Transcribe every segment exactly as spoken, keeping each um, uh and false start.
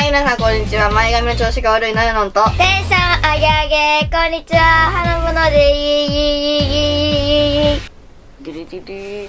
はい、皆さんこんにちは。前髪の調子が悪いなよのんと、テンションあげあげ、こんにちは。花ものでいいディディディ。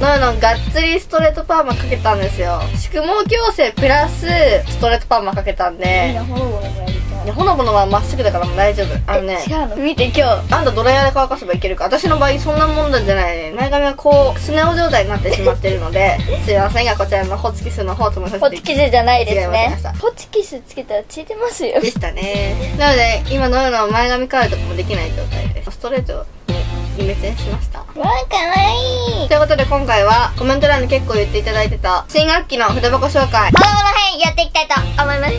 なよのん、がっつりストレートパーマかけたんですよ。宿毛矯正プラスストレートパーマかけたんで。いいな、ほのぼのもやりたい。ほのぼのはまっすぐだからもう大丈夫。あのね、違うの見て、今日あんたドライヤーで乾かせばいけるか。私の場合そんなもんなんじゃないね。前髪はこうスネ夫状態になってしまってるので、すいませんがこちらのホチキスの方ともさせて。ホチキスじゃないですね。ホチキスつけたら散りますよ。でしたね。なので今のような前髪変えるとかもできない状態です。ストレートに滅縁しました。わー、かわいい。ということで今回はコメント欄で結構言っていただいてた新学期の筆箱紹介、子供の編やっていきたいと思います。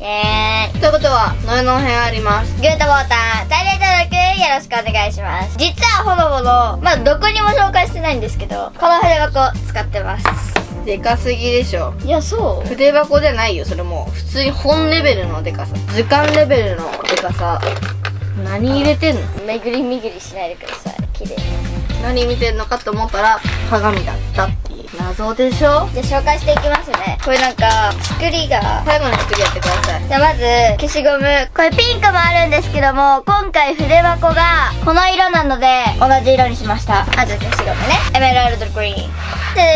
イエーイ。ということはのよの編あります。グッドボタン、チャンネル登録よろしくお願いします。実はほのぼの、まあどこにも紹介してないんですけど、この筆箱使ってます。でかすぎでしょ。いや、そう筆箱じゃないよ、それもう普通に本レベルのでかさ、図鑑レベルのでかさ。何入れてんの？めぐりめぐりしないでください。綺麗。何見てんのかと思ったら鏡だったっていう謎でしょ。じゃあ紹介していきますね。これなんか作りが、最後の作りやってください。じゃあまず消しゴム、これピンクもあるんですけども、今回筆箱がこの色なので同じ色にしました。あ、じゃあ消しゴムね、エメラルドグリーン。続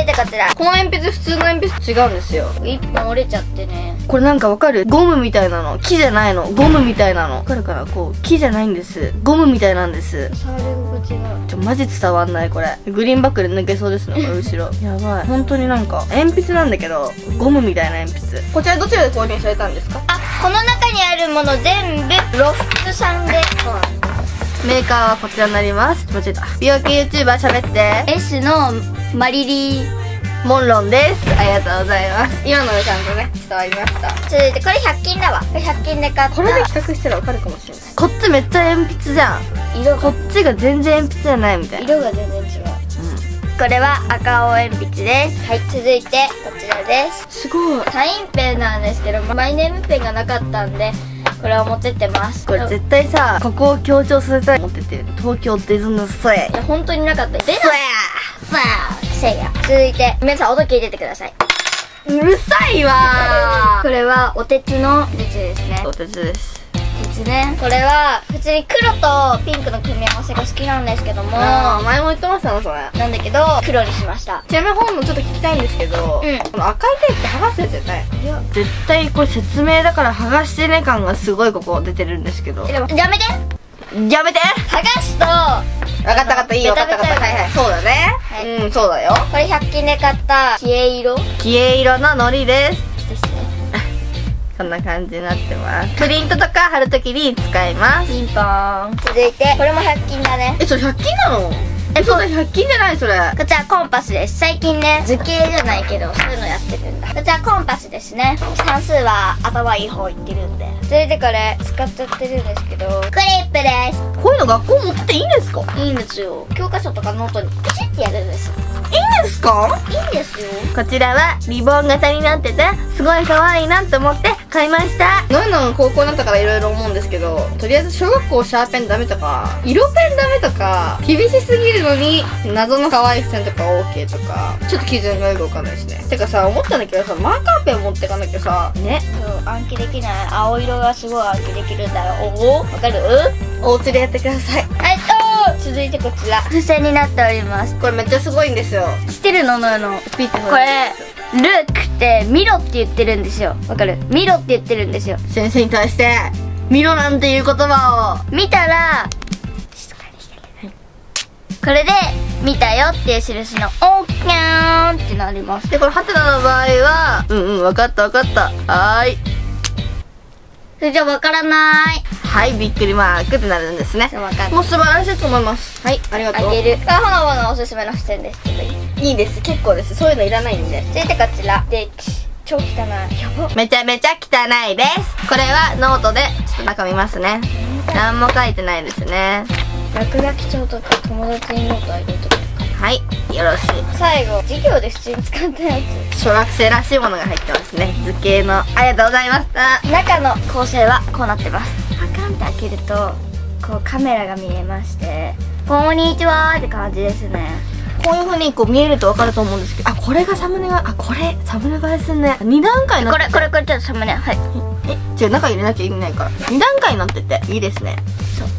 いてこちら、この鉛筆普通の鉛筆違うんですよ。いっぽん折れちゃってね。これなんかわかる？ゴムみたいなの。木じゃないの。ゴムみたいなの。わかるかな？こう、木じゃないんです。ゴムみたいなんです。触り心地が。ちょ、マジ伝わんない、これ。グリーンバックで抜けそうですね、これ後ろ。やばい。本当になんか、鉛筆なんだけど、ゴムみたいな鉛筆。こちらどちらで購入されたんですか？あ、この中にあるもの全部、ロフトさんで。そうなんです。メーカーはこちらになります。間違えた。美容系 YouTuber 喋って。S のマリリー。モンロンです。ありがとうございます。今のでちゃんとね伝わりました。続いてこれひゃく均だわ。これひゃく均で買った。これで比較したらわかるかもしれない。こっちめっちゃ鉛筆じゃん。色がこっちが全然鉛筆じゃないみたいな。色が全然違う、うん、これは赤青鉛筆です。はい、続いてこちらです。すごい。サインペンなんですけど、マイネームペンがなかったんでこれを持ってってます。これ絶対さ、ここを強調させたい。持ってって東京ディズニーソエ。いや本当になかった。ディズニーソエ。せいや。続いて皆さん音聞いててください。うるさいわー。これはお鉄の鉄ですね。お鉄です。鉄ね。これは普通に黒とピンクの組み合わせが好きなんですけども、前も言ってましたねそれ。なんだけど黒にしました。ちなみに本もちょっと聞きたいんですけど、うん、この赤いペンって剥がすやつじゃない？いや絶対これ説明だから剥がしてね感がすごいここ出てるんですけど。やめて。やめて。剥がすと。分かった分かった、いいよ分かった分かった、はいはい、そうだね、はい、うん、そうだよ。これひゃく均で買った消え色消え色ののりです。こんな感じになってます。プリントとか貼るときに使います。ピンポーン。続いてこれもひゃく均だね。え、それひゃく均なの？え、そうだ、ひゃく均じゃないそれ。こちらコンパスです。最近ね図形じゃないけどそういうのやってるんだ。こちらコンパスですね。算数は頭いい方いってるんで。続いてこれ使っちゃってるんですけど、クリップです。こういうの学校持っていいんですか？いいんですよ。教科書とかノートにピシッてやるんです。いいんですか？いいんですよ。こちらはリボン型になっててすごい可愛いなと思って買いました。のよのん高校になったからいろいろ思うんですけど、とりあえず小学校シャーペンダメとか色ペンダメとか厳しすぎるのに謎の可愛い線とか OK とかちょっと基準がよくわかんないですね。てかさ、思ったんだけどさ、マーカーペン持ってかなきゃさね、そう暗記できない。青色がすごい暗記できるんだよ。おお、わかる？お家でやってください。はい。続いてこちら付箋になっております。これめっちゃすごいんですよ。知ってるの？のよのん。ピッてこれ「ルック」って「見ろ」って言ってるんですよ。わかる？見ろって言ってるんですよ。先生に対して「見ろ」なんていう言葉を見たら静かにしてくれない。これで「見たよ」っていう印の「オーキャーン」ってなります。でこれハテナの場合は「うんうんわかったわかったはーい」それじゃわからない、はい、びっくりマークってなるんですね。もう素晴らしいと思います。はい、ありがとう。あげる。これほのぼのおすすめの付箋ですけどいい？いいです、結構です。そういうのいらないんで。続いてこちら。で、超汚い。やば。めちゃめちゃ汚いです。これはノートで、ちょっと中見ますね。何も書いてないですね。落書き帳とか友達にノートあげるとか。はい、よろしい。最後、授業で普通に使ったやつ。小学生らしいものが入ってますね。図形の。ありがとうございました。中の構成はこうなってます。パカンって開けるとこうカメラが見えまして「こんにちは」って感じですね。こういうふうにこう見えると分かると思うんですけど、あ、これがサムネが、あ、これサムネ映えすんね。にだんかいなってて、これこれこれちょっとサムネ、はい、え、違う、中入れなきゃ意味ないから、にだんかいになってていいですね。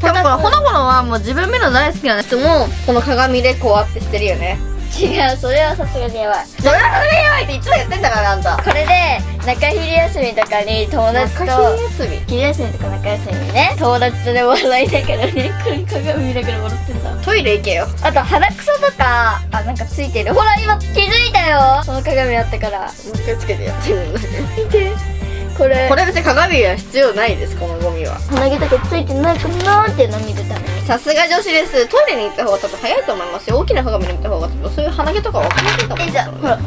でもこれほのぼのはもう自分見るの大好きな人もこの鏡でこうアップしてるよね。違う、それはさすがにやばい。それはさすがにやばいっていつもやってんだから、あんた。これで中昼休みとかに友達と、中昼休み昼休みとか中休みね、友達とで笑いながらね、これ鏡見ながら笑ってんだ。トイレ行けよ。あと鼻くそとか、あ、なんかついてる、ほら今気づいたよ、この鏡あったから。もう一回つけてやってるんだけど見てこれ、これ別に鏡は必要ないです。このゴミは鼻毛とかついてないかなーっていうのを見るために、さすが女子です。トイレに行った方が多分早いと思いますよ。大きな鏡見た方が多分そういう鼻毛とか分かりやすいと思います。え、じゃあほら、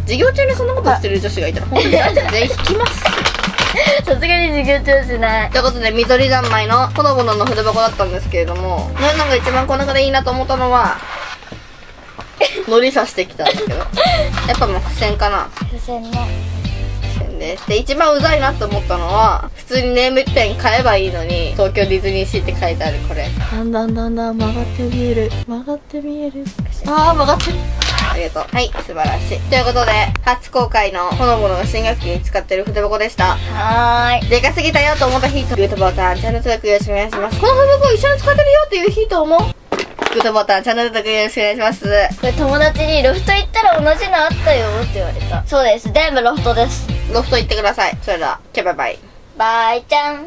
授業中にそんなことしてる女子がいたら本当にあんた全員引きます。さすがに授業中しない。ということで、緑三昧のほのぼのの筆箱だったんですけれども、ね、なんか一番この中でいいなと思ったのはのりさしてきたんだけど、やっぱもう付箋かな。付箋ね。で、一番うざいなと思ったのは、普通にネーム店買えばいいのに、東京ディズニーシーって書いてあるこれ。だんだんだんだん曲がって見える、曲がって見える、あー曲がってる、ありがとう。はい、素晴らしい。ということで、初公開のほのぼのの新学期に使ってる筆箱でした。はーい、でかすぎたよと思った人、グッドボタン、チャンネル登録よろしくお願いします。この筆箱一緒に使ってるよっていう人もグッドボタン、チャンネル登録よろしくお願いします。これ友達にロフト行ったら同じのあったよって言われたそうです。全部ロフトです。ロフト行ってください。それでは、キャババイバイちゃん。